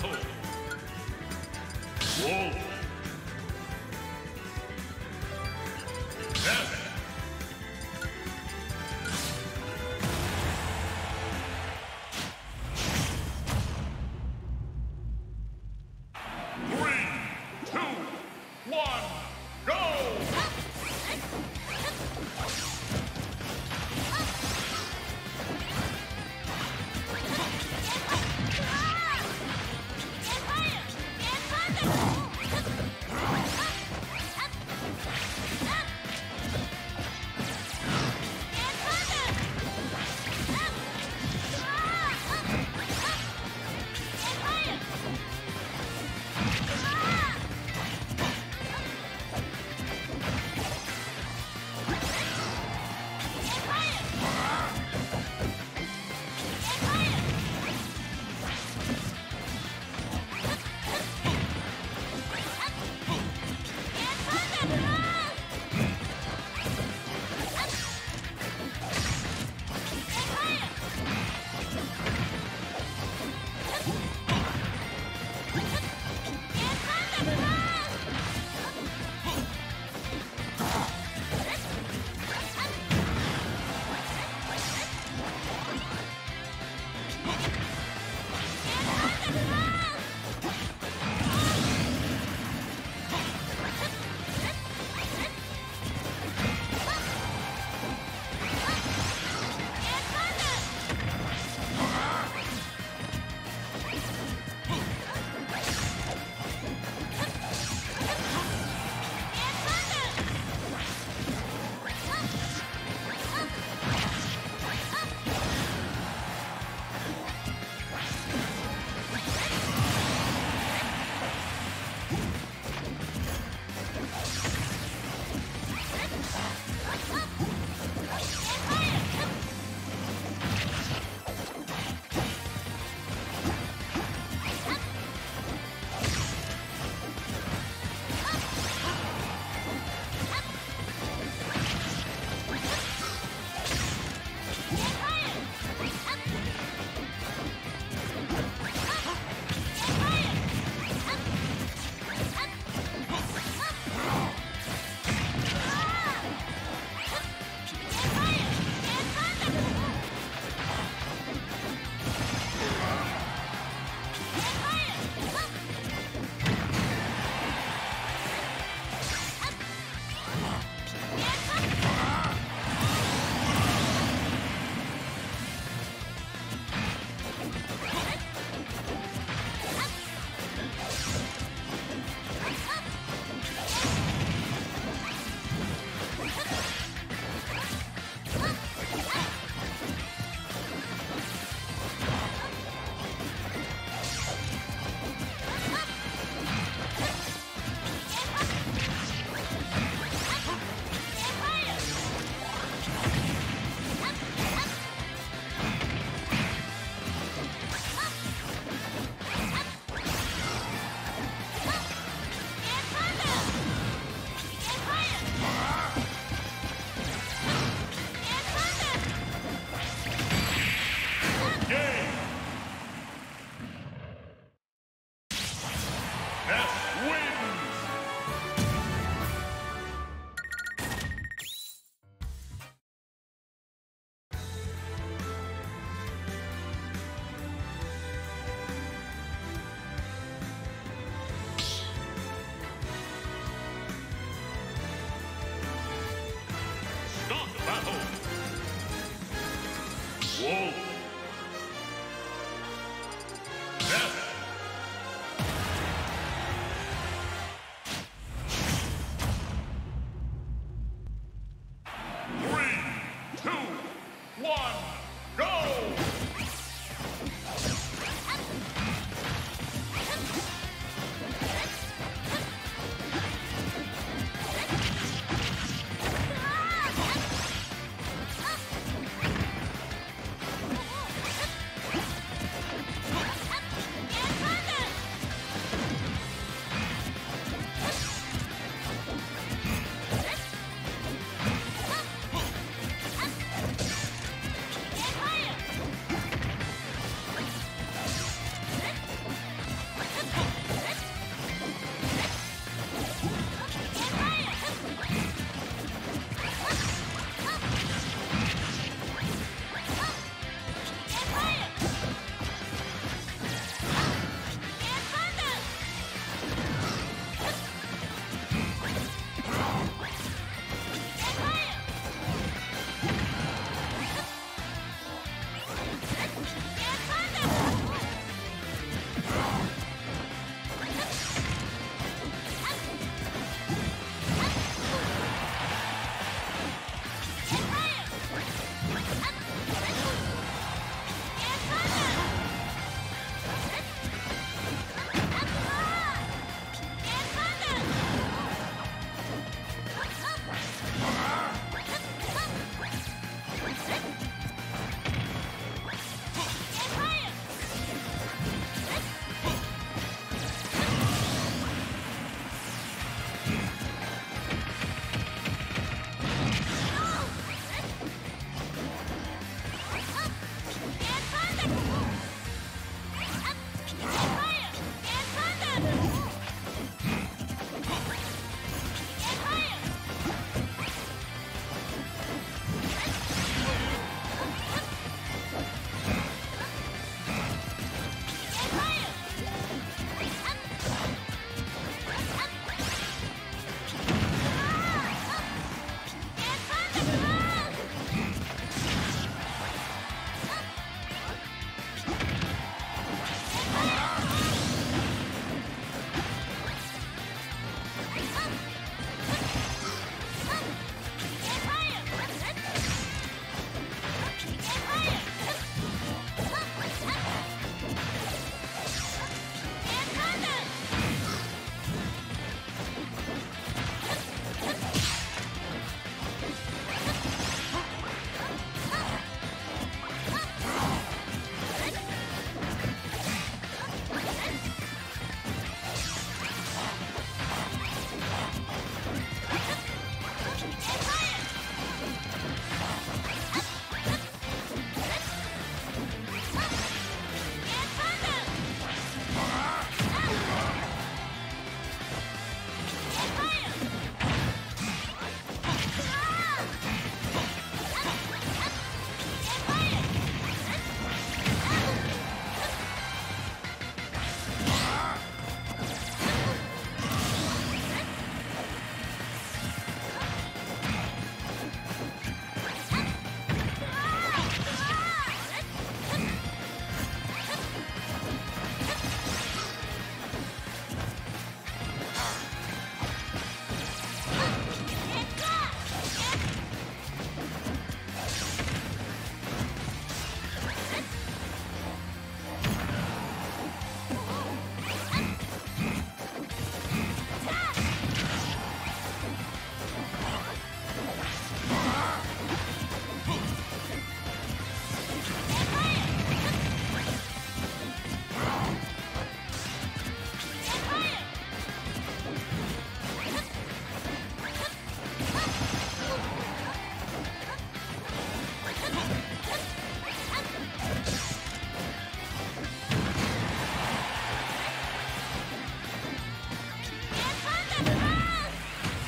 Battle. Wall. Death.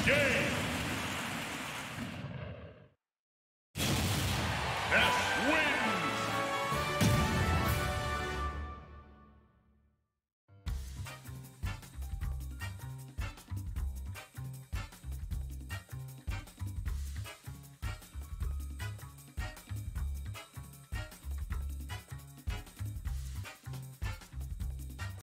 game.